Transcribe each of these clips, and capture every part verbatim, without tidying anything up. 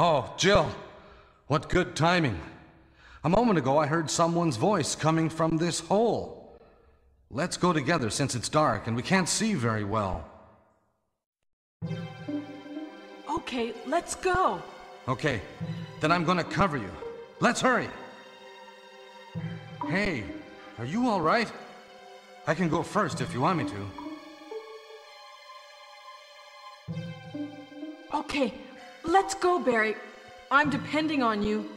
Oh, Jill, what good timing. A moment ago I heard someone's voice coming from this hole. Let's go together since it's dark and we can't see very well. Okay, let's go. Okay, then I'm gonna cover you. Let's hurry. Hey, are you all right? I can go first if you want me to. Okay, let's go, Barry. I'm depending on you.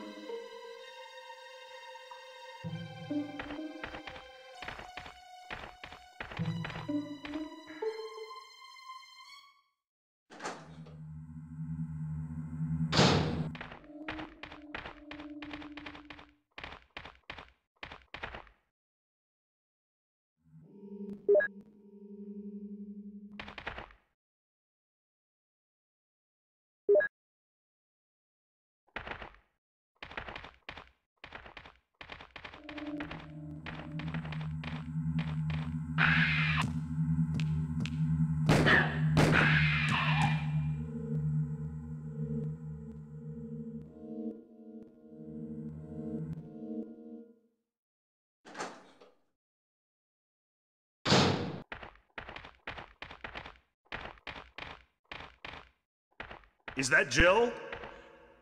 Is that Jill?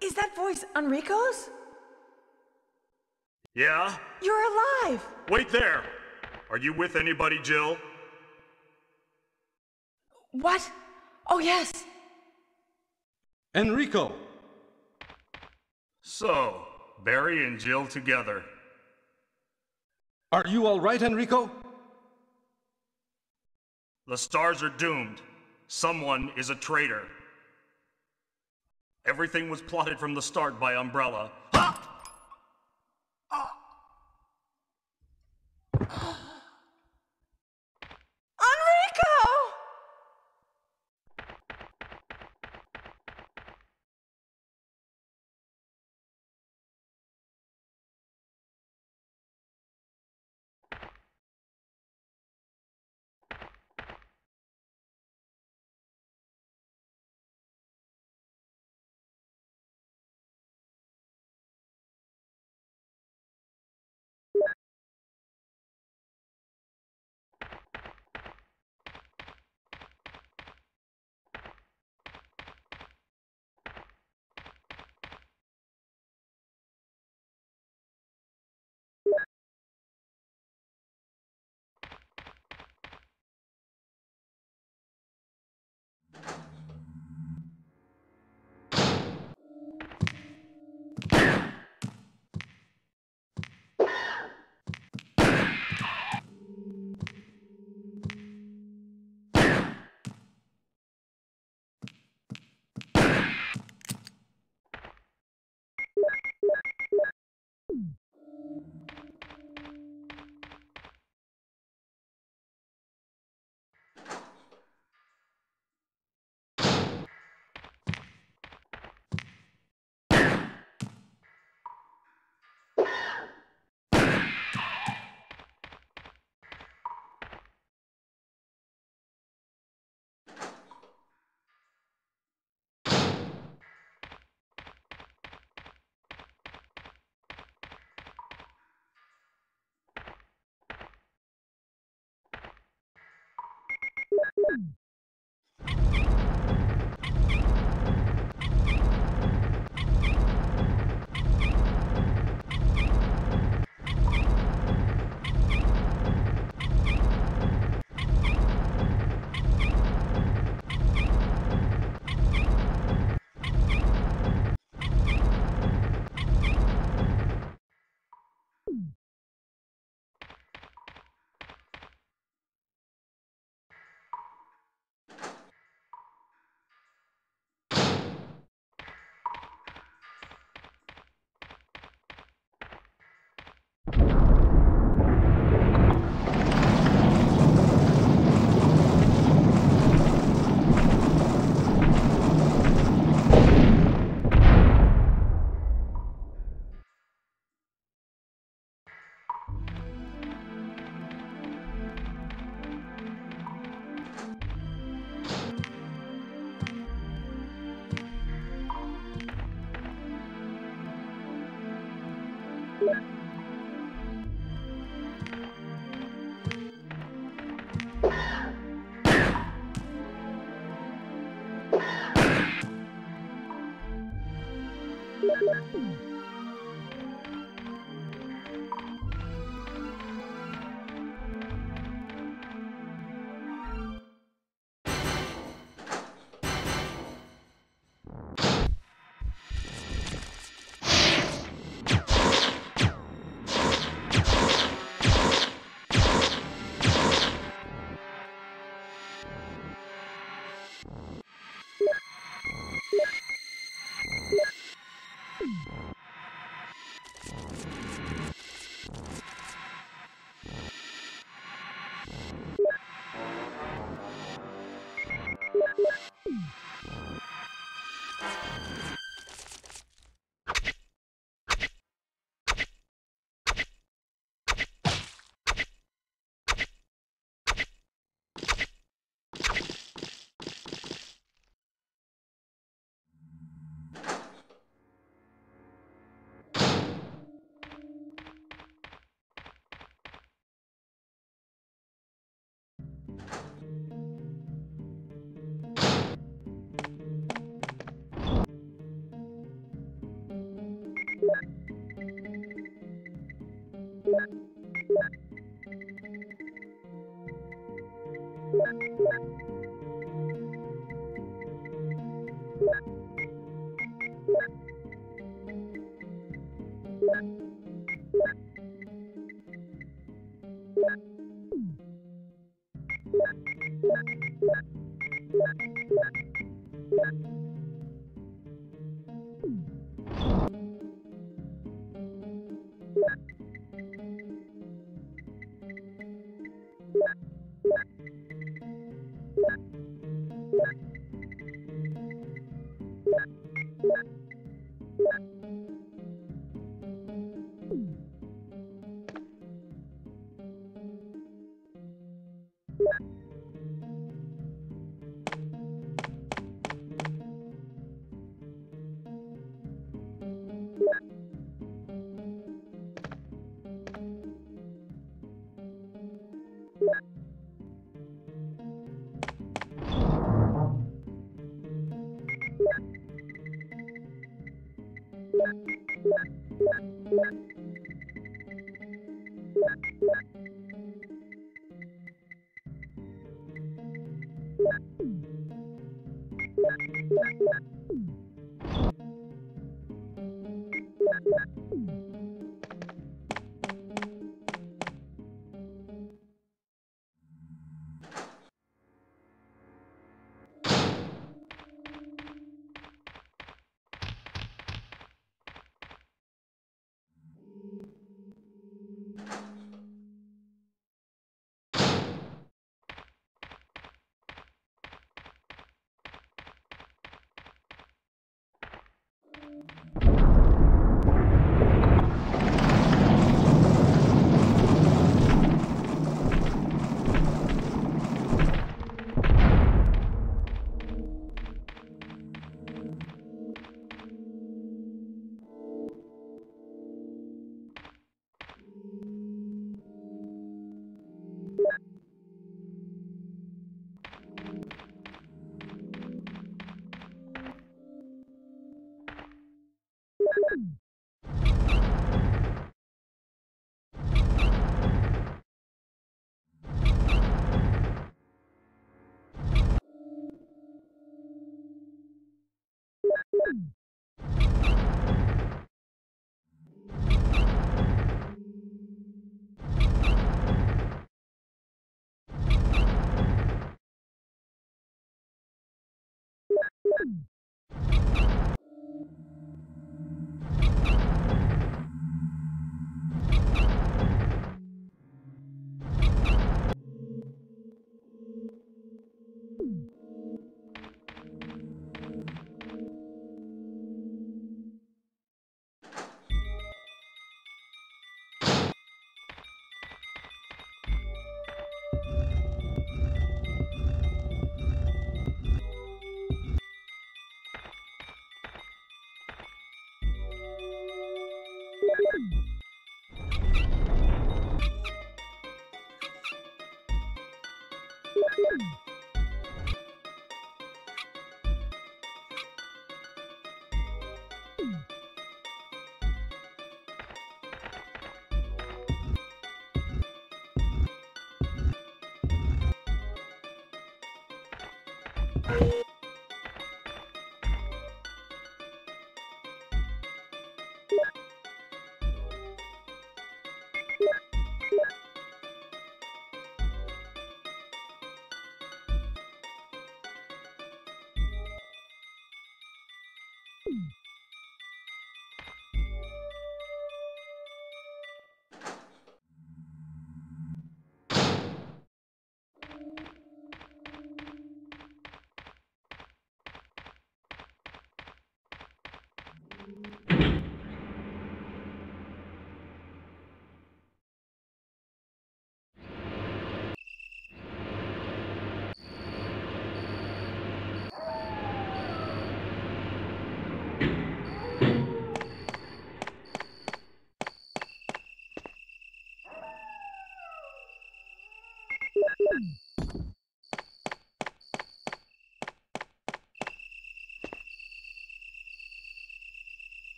Is that voice Enrico's? Yeah? You're alive! Wait there! Are you with anybody, Jill? What? Oh, yes! Enrico! So, Barry and Jill together. Are you all right, Enrico? The stars are doomed. Someone is a traitor. Everything was plotted from the start by Umbrella. Ah! Ah! Enrico!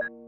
What?